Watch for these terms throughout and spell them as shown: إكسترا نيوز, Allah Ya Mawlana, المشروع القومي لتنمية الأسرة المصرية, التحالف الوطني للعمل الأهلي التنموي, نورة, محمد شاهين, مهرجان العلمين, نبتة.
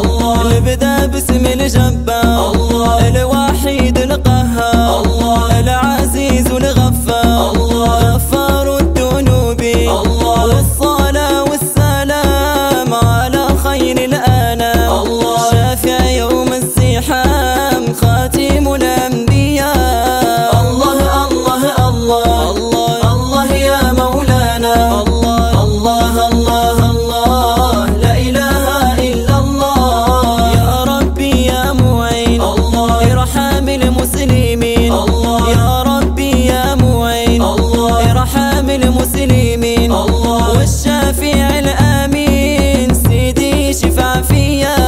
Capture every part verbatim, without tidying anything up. الله نبدأ باسم الجبار الله الوحيد القهار الله العزيز الغفار الله غفار الذنوب الله الصلاة والسلام على خير الأنام الله شافع يوم الزحام خاتم الأنبياء الله الله الله الله الله يا مولانا الله الله الله الله لا إله إلا الله يا ربي يا معين الله ارحم المسلمين الله يا ربي يا معين الله ارحم المسلمين الله والشافع الأمين سيدي شفع فيا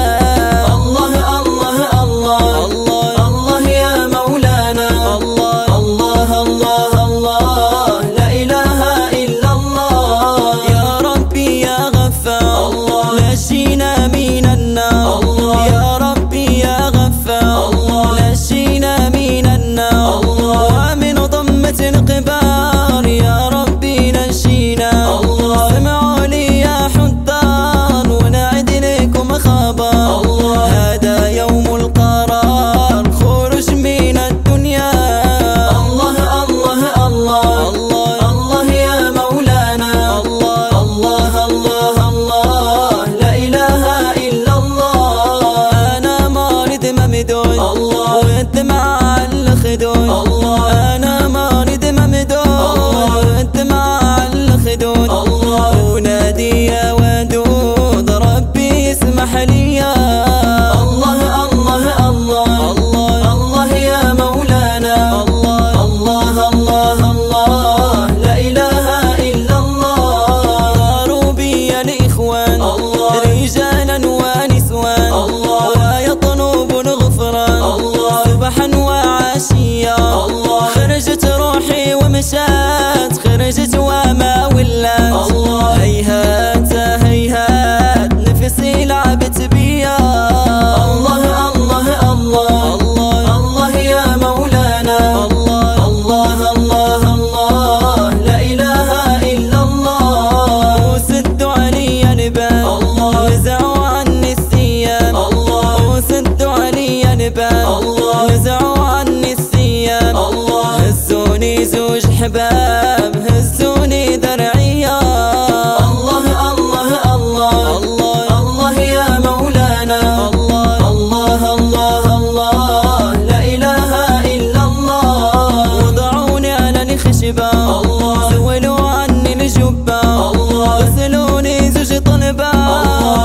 الله الله الله الله الله يا مولانا الله الله الله الله لا إله إلا الله يا ربي يا غفار الله نجينا من النار الله يا ربي يا غفار الله نجينا من النار الله ومن ضمة القبار يا ربي نجينا الله اسمعوا لي يا حضار ونعد لكم خبر الله هذا يوم القرار خروج من الدنيا الله الله الله الله الله يا مولانا الله الله الله الله لا إله إلا الله أنا مريض ممدود الله والدمع على الخدود الله أنا مريض ممدود والدمع على الخدود الله ونادي يا ودود ربي اسمح لي يا الله الله الله الله الله يا مولانا الله الله الله الله لا إله إلا الله داروا بي الإخوان رجالا ونسوان ويطلب الغفران صبحا وعشيا خرجت روحي ومشات خرجت وما ولات هيهات هيهات نفسي لعبت بيا الله الله الله الله الله يا مولانا الله الله الله الله لا إله إلا الله وسدوا علي الباب الله نزعوا عني الثياب الله وسدوا علي الباب الله نزعوا عني الثياب الله هزوني زوج حباب هزوني درعيا الله الله الله الله الله يا مولانا الله الله الله الله لا إله إلا الله وضعوني على الخشبة الله سولوا عني الجبة الله غسلوني زوج طلبة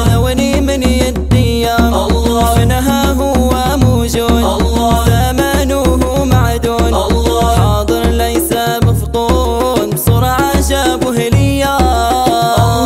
ناولي من يديا الله فنها هو موجود الله زمانه معدود الله حاضر ليس مفقود بسرعة جابوه ليا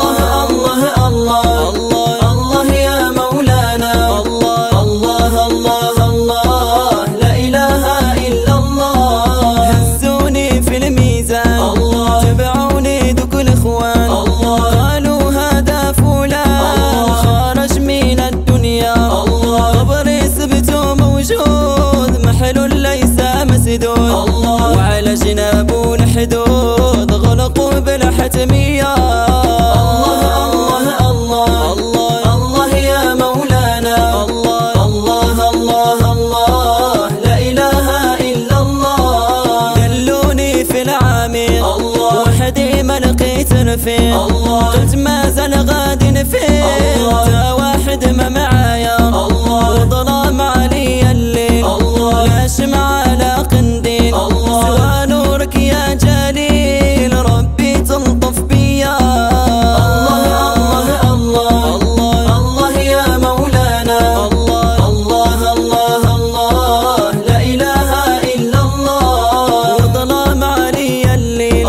الله الله الله الله الله يا مولانا الله الله الله الله لا إله إلا الله هزوني في الميزان الله تبعوني ذوك الإخوان الله قالوا هذا فلان خرج من الدنيا الله قبري سبته موجود محلول ليس مسدود الله وعلى جنابه الحدود غلقوا بالحتمية الله الله الله الله الله يا مولانا الله الله الله الله لا إله إلا الله دلوني في العميق الله وحدي ما لقيت رفيق الله قلت ما زال غادي نفيق تا واحد ما معايا الله وظلام علي الليل الله لا شمعة لا قنديل سوى نورك يا جليل ربي تلطف بيا الله الله الله الله الله يا مولانا الله الله الله الله لا إله إلا الله وظلام علي الليل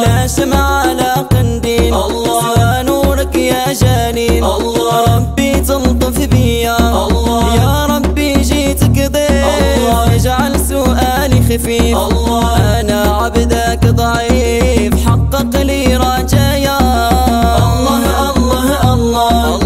لا شمعة لا قنديل سوى نورك يا جليل ربي تلطف بيا يا ربي جيتك ضيف اجعل سؤالي خفيف أنا عبدك ضعيف حقق لي رجايا الله الله الله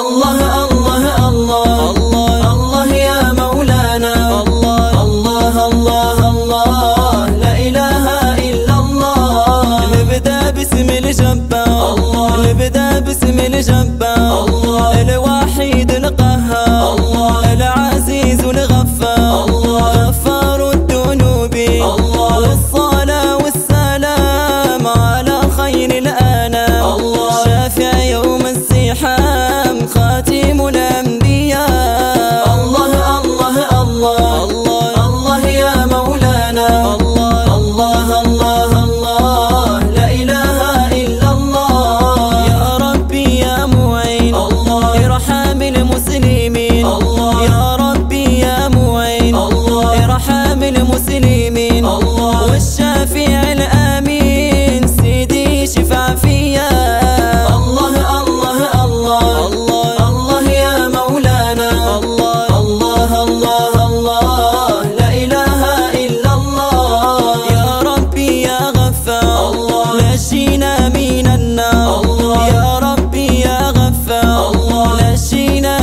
الله الله الله الله الله يا مولانا. الله الله الله الله لا إله إلا الله. نبدأ باسم الجبار. الله نبدأ باسم الجبار. الله الواحد القهار. الله العزيز الغفار. الله غفار الذنوب. الله والصلاة والسلام على خير الأنام. الله شافع يوم الزحام خاتم الأنبياء. الله الله الله الله الله يا مولانا. الله الله الله الله لا إله إلا الله. يا ربي يا معين الله ارحم المسلمين. الله يا ربي يا معين الله ارحم المسلمين. الله والشافع الأمين سيدي شفع فيا. الله الله الله الله الله يا مولانا. الله الله الله الله لا إله إلا الله. يا ربي يا غفار نجينا من النار. يا ربي يا غفار نجينا